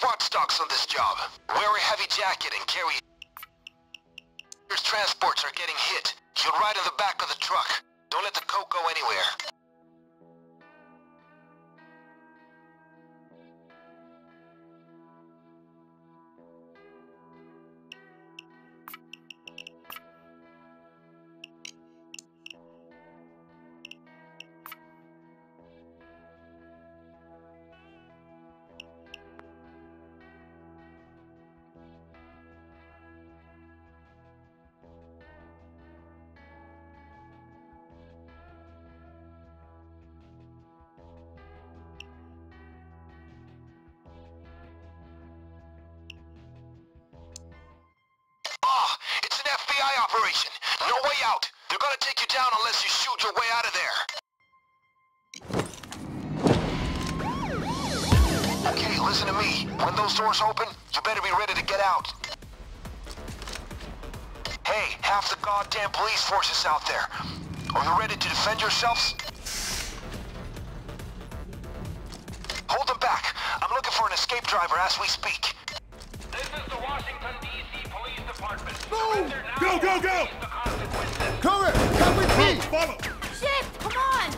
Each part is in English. We're watchdogs on this job. Wear a heavy jacket and carry... Your transports are getting hit. You'll ride in the back of the truck. Don't let the coke go anywhere. Operation. No way out. They're gonna take you down unless you shoot your way out of there. Okay, listen to me. When those doors open, you better be ready to get out. Hey, half the goddamn police force is out there. Are you ready to defend yourselves? Hold them back. I'm looking for an escape driver as we speak. This is the Washington, D.C. Police Department. Move! Go, go, go! Cover! Cover, please! Follow! Shit! Come on!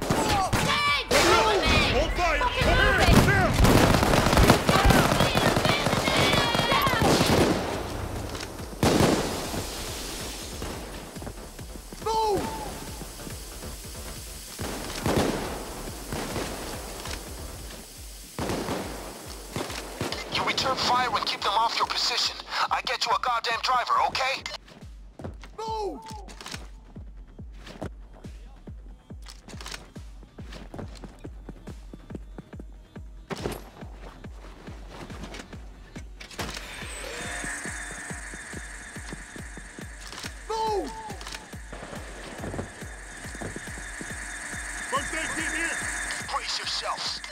Dad! Hold it! Hold fire! Come here! Return fire and keep them off your position. I get you a goddamn driver, okay? Move! Move! First aid team here! Brace yourselves!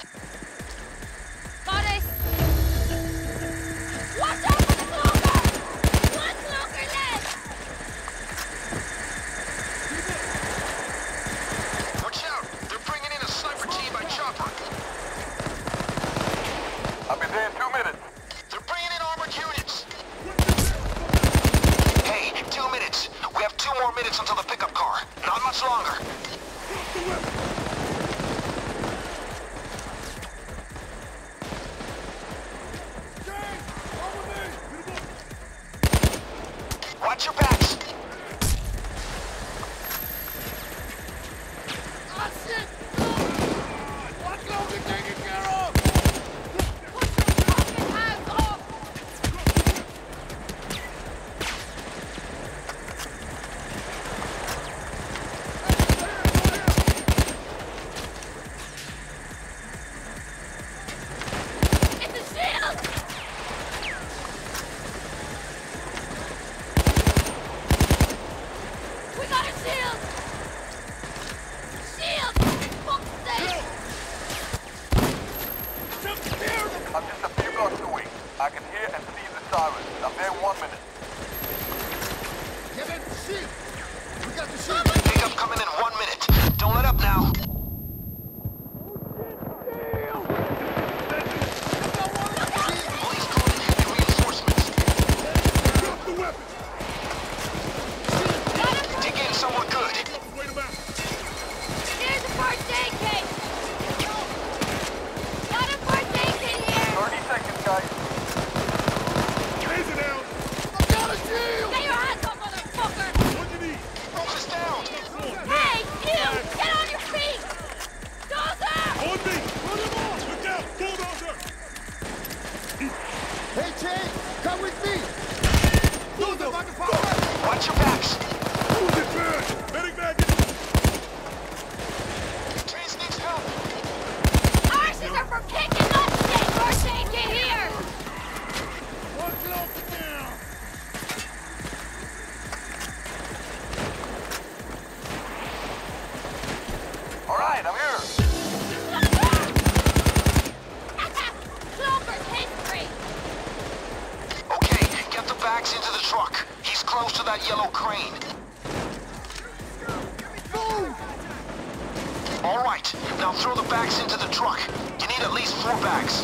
Alright, now throw the bags into the truck. You need at least 4 bags.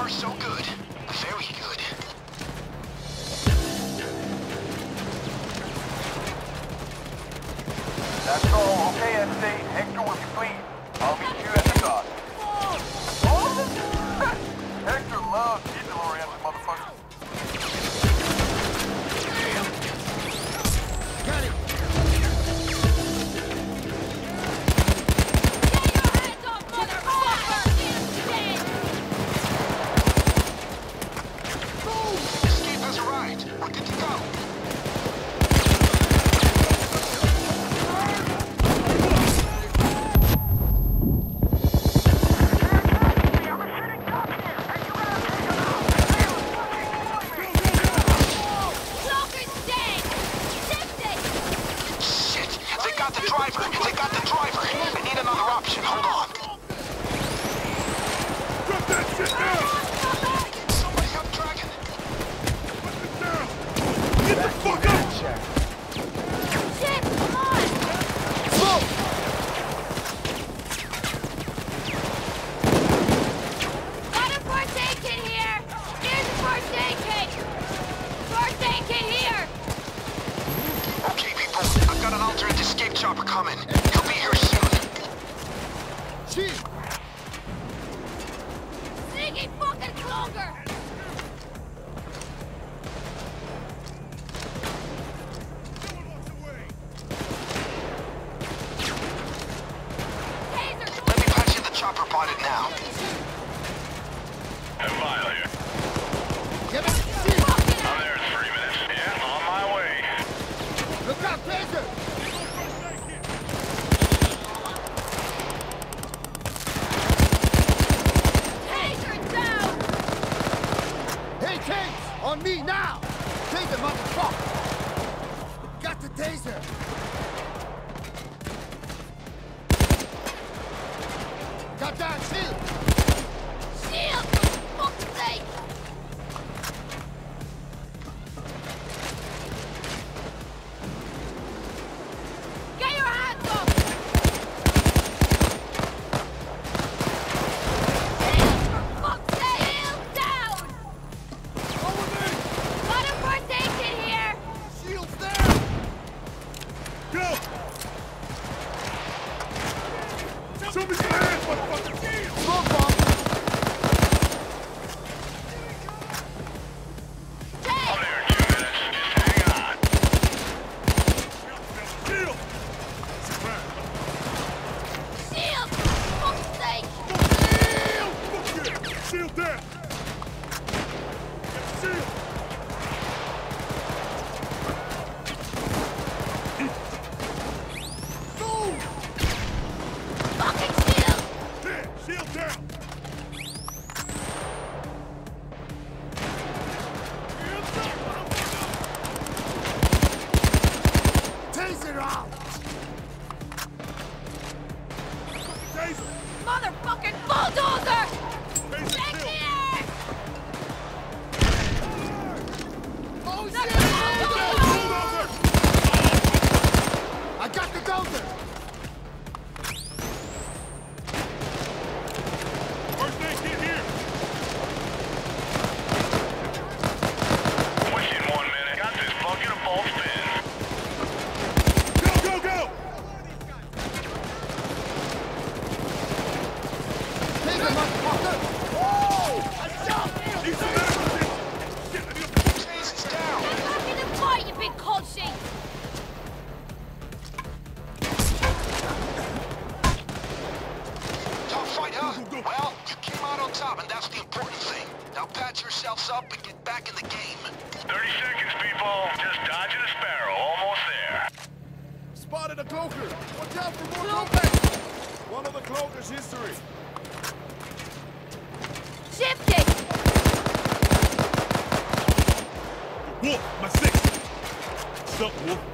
far, so good. Very good. That's all. Okay, MC. Hector will be clean. I'll meet you at the dock. Hector loves you, DeLorean, motherfucker.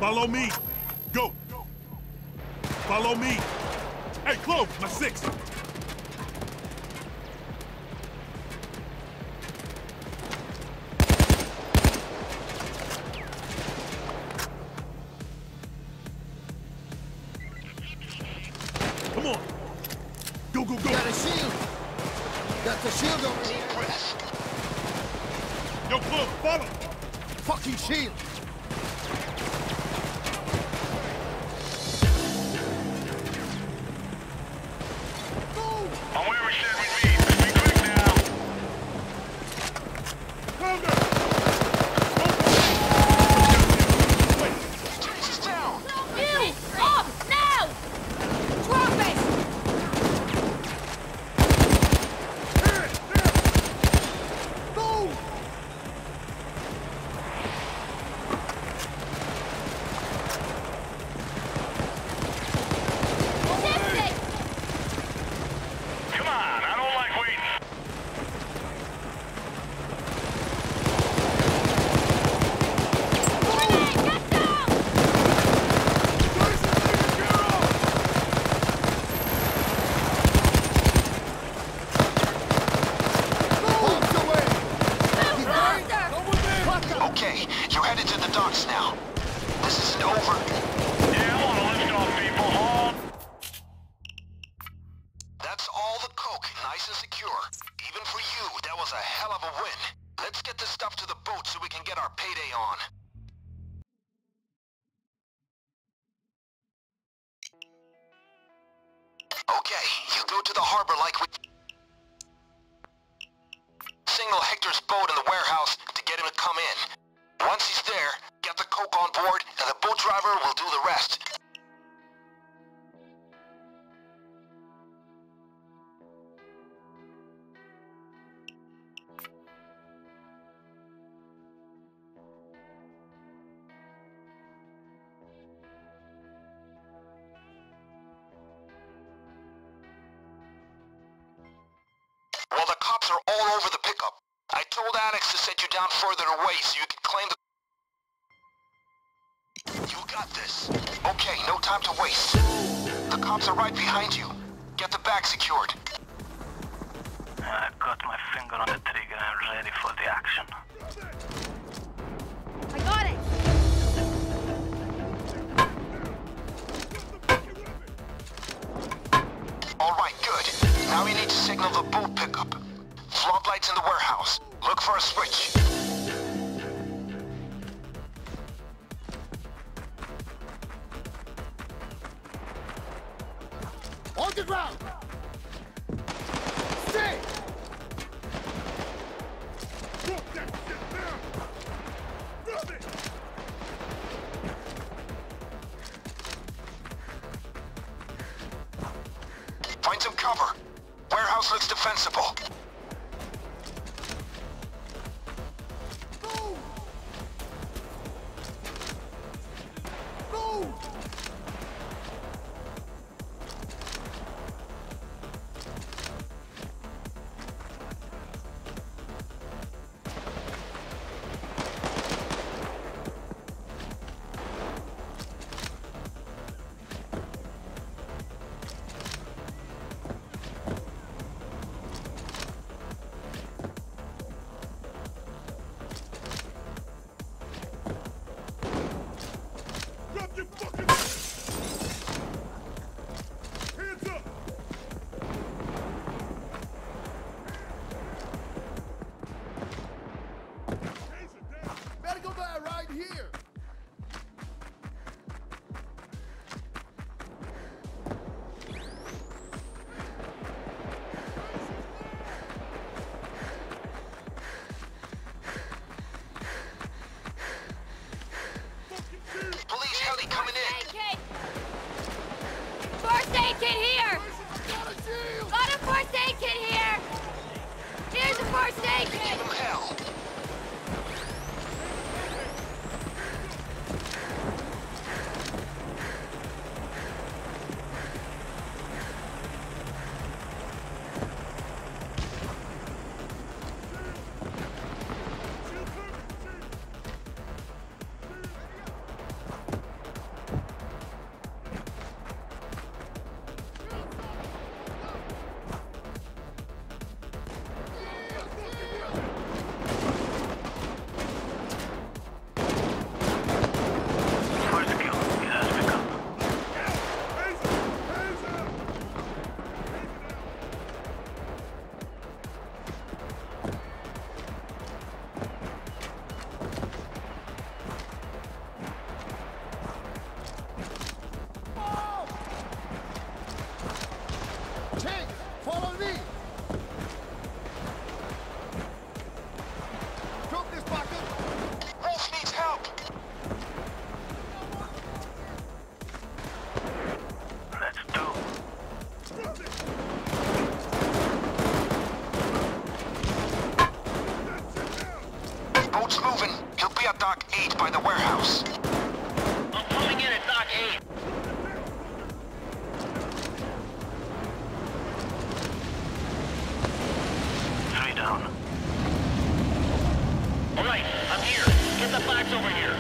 Follow me. Go. Follow me. Hey, Clove, my six. Come on. Go, go, go. Got a shield. Got the shield over here. Deep breath. Yo, Blue, follow! Fucking shield! Move! I'm where we should be. Be quick now! Commander! Wait! Chase us down! No, you! Up! Now! Drop it! Okay, you go to the harbor like we... Signal Hector's boat in the warehouse to get him to come in. Once he's there, get the coke on board, and the boat driver will do the rest. Are all over the pickup. I told Alex to set you down further away so you can claim the... You got this. Okay, no time to waste. The cops are right behind you. Get the bag secured. I've got my finger on the trigger. I'm ready for the action. I got it! Alright, good. Now we need to signal the boat pickup. Flood lights in the warehouse. Look for a switch. On the ground! Stay! Drop that shit down! Drop it! Find some cover. Warehouse looks defensible. Here's the first aid kit! Give him hell! Boat's moving. He'll be at Dock 8 by the warehouse. I'm coming in at Dock 8. Three down. All right, I'm here. Get the box over here.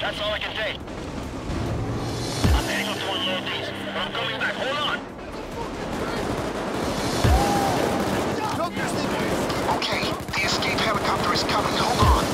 That's all I can take. I'm heading up to unload these, but I'm coming back. Hold on! Okay, the escape helicopter is coming. Hold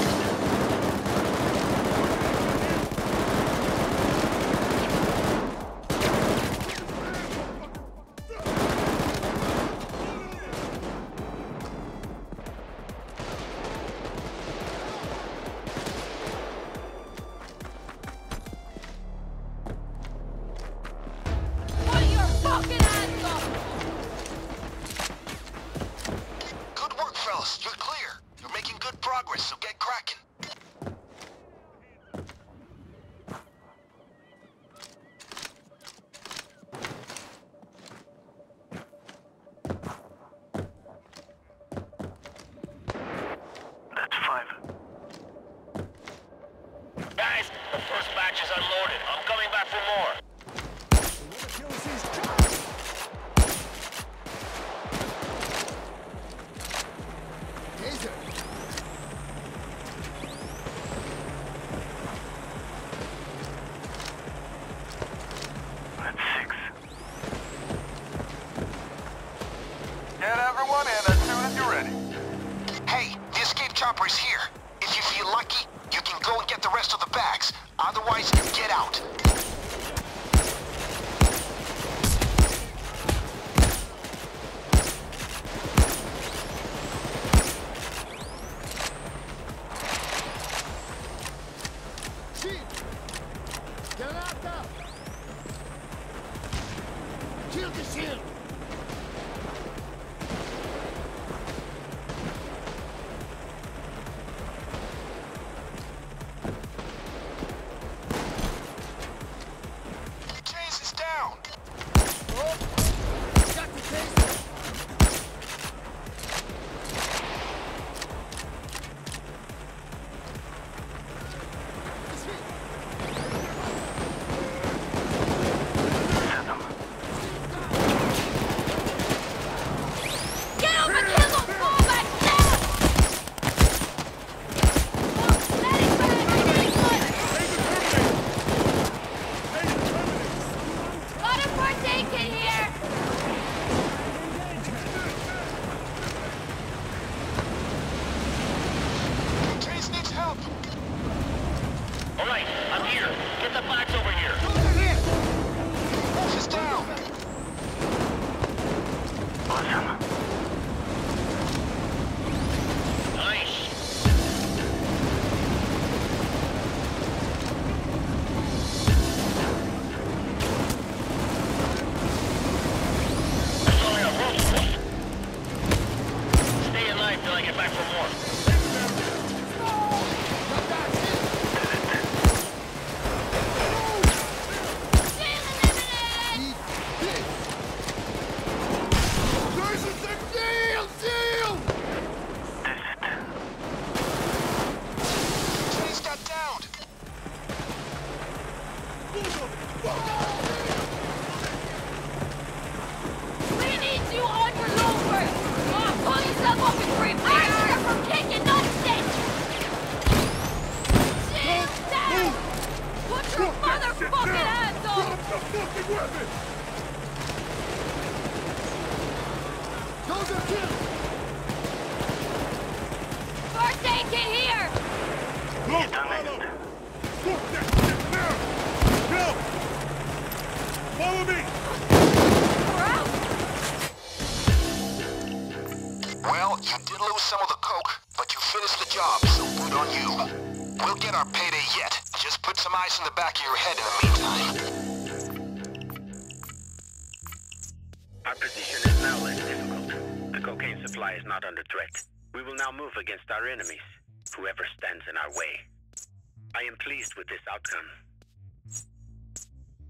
on.